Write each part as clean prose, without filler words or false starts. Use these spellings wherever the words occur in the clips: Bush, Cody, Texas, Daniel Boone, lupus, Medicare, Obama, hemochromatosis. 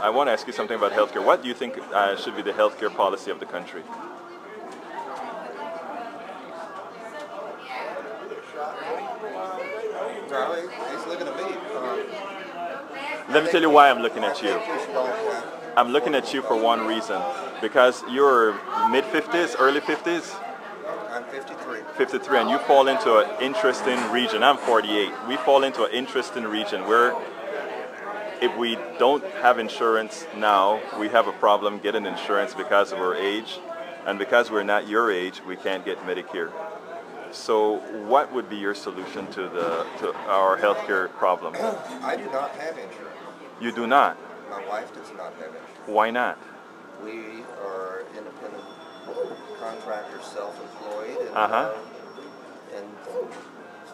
I want to ask you something about healthcare. What do you think should be the healthcare policy of the country? Darling, he's looking at me. Let me tell you why I'm looking at you. I'm looking at you for one reason, because you're mid-50s, early 50s? I'm 53. 53, and you fall into an interesting region. I'm 48. We fall into an interesting region where if we don't have insurance now, we have a problem getting insurance because of our age, and because we're not your age, we can't get Medicare. So what would be your solution to our healthcare problem? I do not have insurance. You do not? My wife does not have insurance. Why not? We are independent contractors, self-employed, and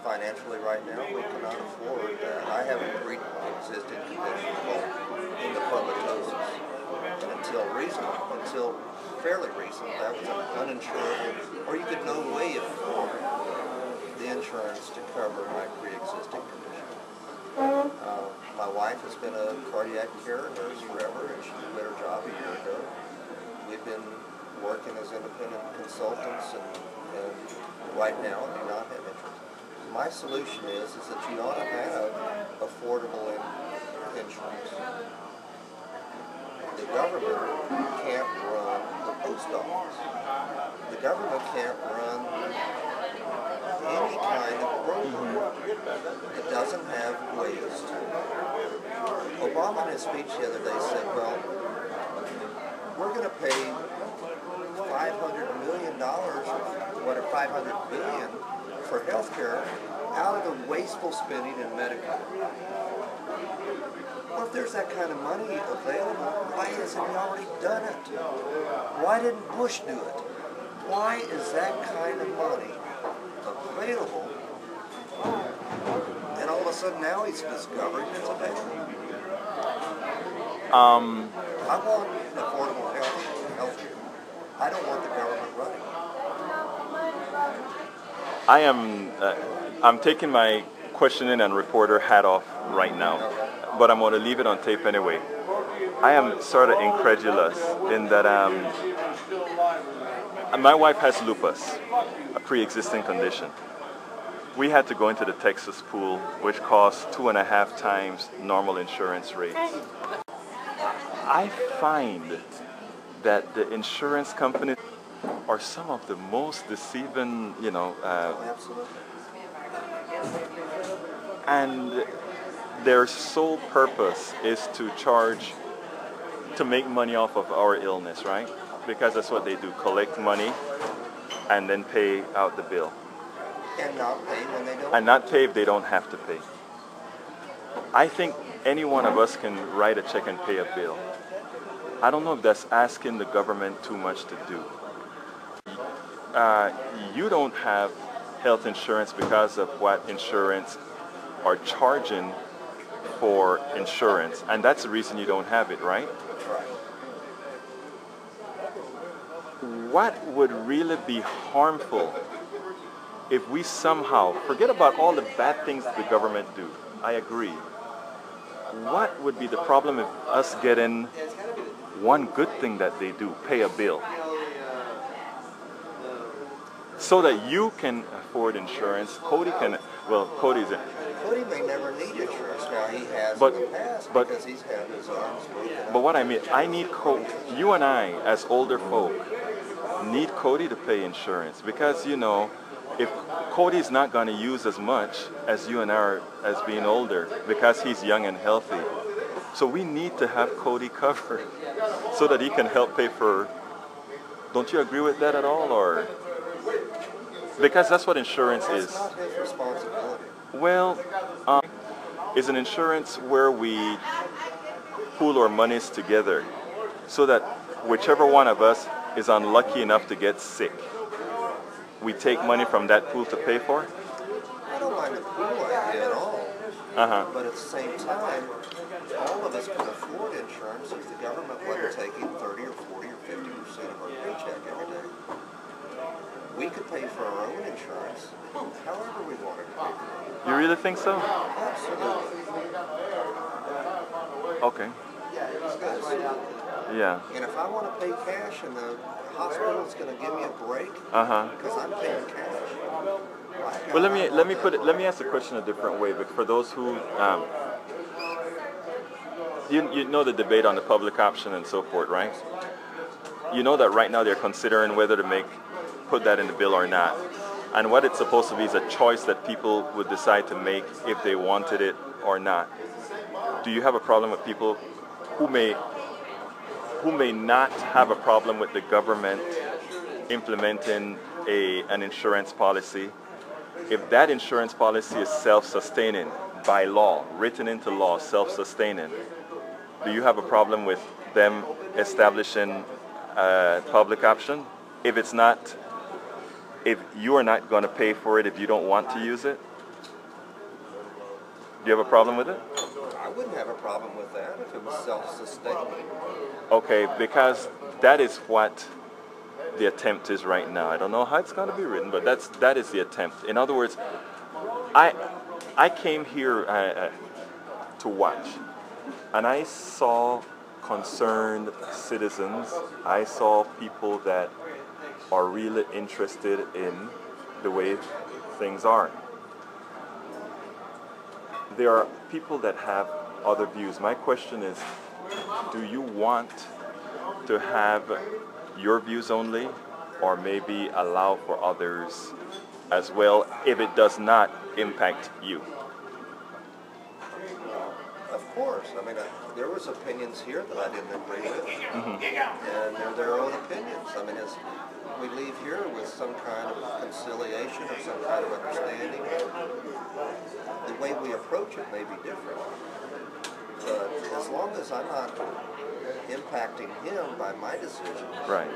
financially right now we cannot afford that. I have a pre-existing condition called hemochromatosis, and until fairly recent, that was uninsurable, or you could no way afford the insurance to cover my pre-existing condition. My wife has been a cardiac care nurse forever, and she quit her job a year ago. We've been working as independent consultants, and right now do not have insurance. My solution is that you ought to have affordable insurance. The government can't run the post office. The government can't run any kind of program that doesn't have ways to. Obama in his speech the other day said, well, we're going to pay $500 million, what, or $500 billion for health care out of the wasteful spending in Medicare. Well, if there's that kind of money available, why hasn't he already done it? Why didn't Bush do it? Why is that kind of money available? And all of a sudden now he's discovered it's available. I want affordable health care. I don't want the government running. I'm taking my questioning and reporter hat off right now, but I'm going to leave it on tape anyway. I am sort of incredulous in that my wife has lupus, a pre-existing condition. We had to go into the Texas pool, which costs 2.5 times normal insurance rates. I find that the insurance companies are some of the most deceiving, you know, and their sole purpose is to charge, to make money off of our illness, right? Because that's what they do, collect money and then pay out the bill. And not pay when they don't. And not pay if they don't have to pay. I think any one of us can write a check and pay a bill. I don't know if that's asking the government too much to do. You don't have health insurance because of what insurance are charging for insurance, and that's the reason you don't have it, right? Right. What would really be harmful if we somehow, forget about all the bad things the government do, I agree. What would be the problem if us getting one good thing that they do, pay a bill? So that you can afford insurance. Cody can, well, Cody's in. Cody may never need insurance now. He has in the past because he's had his arms broken. But what I mean, I need Cody. You and I, as older folk, need Cody to pay insurance because, you know, if Cody's not going to use as much as you and I are as being older because he's young and healthy. So we need to have Cody covered so that he can help pay for. Don't you agree with that at all, or? Because that's what insurance is. It's not his responsibility. Well, it's an insurance where we pool our monies together so that whichever one of us is unlucky enough to get sick, we take money from that pool to pay for it. I don't mind the pool idea at all. But at the same time, all of us can afford insurance if the government wasn't taking 30 or 40 or 50% of our paycheck every day. We could pay for our own insurance, however we wanted to pay for it. You really think so? Absolutely. Okay. see. Yeah. And if I want to pay cash and the hospital's going to give me a break, because I'm paying cash. Well, let me ask the question a different way. But for those who, you know the debate on the public option and so forth, right? You know that right now they're considering whether to put that in the bill or not. And what it's supposed to be is a choice that people would decide to make if they wanted it or not. Do you have a problem with people who may not have a problem with the government implementing an insurance policy if that insurance policy is self-sustaining by law, written into law, self-sustaining? Do you have a problem with them establishing a public option if it's not, if you are not going to pay for it, if you don't want to use it? Do you have a problem with it? I wouldn't have a problem with that if it was self-sustaining. Okay, because that is what the attempt is right now. I don't know how it's going to be written, but that is the attempt. In other words, I came here to watch, and I saw concerned citizens. I saw people that are really interested in the way things are. There are people that have other views. My question is, do you want to have your views only, or maybe allow for others as well if it does not impact you? Of course. I mean, there was opinions here that I didn't agree with, and they're their own opinions. I mean, it's, we leave here with some kind of conciliation or some kind of understanding. The way we approach it may be different, but as long as I'm not impacting him by my decision, right?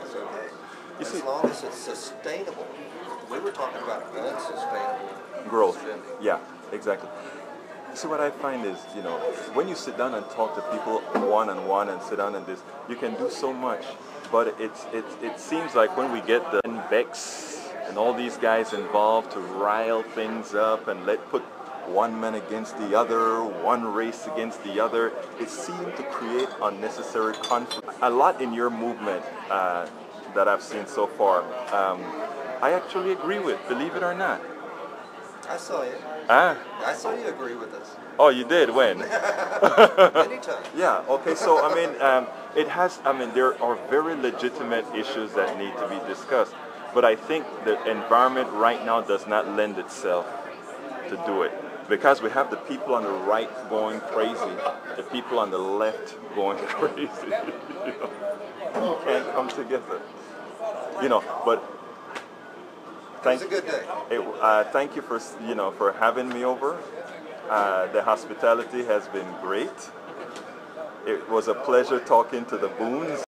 That's okay. As long as it's sustainable. We were talking about unsustainable growth. Yeah, exactly. So what I find is, you know, when you sit down and talk to people one-on-one and sit down and this, you can do so much. But it seems like when we get the Vex and all these guys involved to rile things up and put one man against the other, one race against the other, it seemed to create unnecessary conflict. A lot in your movement that I've seen so far, I actually agree with, believe it or not. I saw you. Ah. I saw you agree with us. Oh, you did? When? Anytime. Yeah, okay, so I mean, there are very legitimate issues that need to be discussed, but I think the environment right now does not lend itself to do it, because we have the people on the right going crazy, the people on the left going crazy. You can't come together. You know, but... Thank, it was a good day. Thank you for for having me over. The hospitality has been great. It was a pleasure talking to the Boons.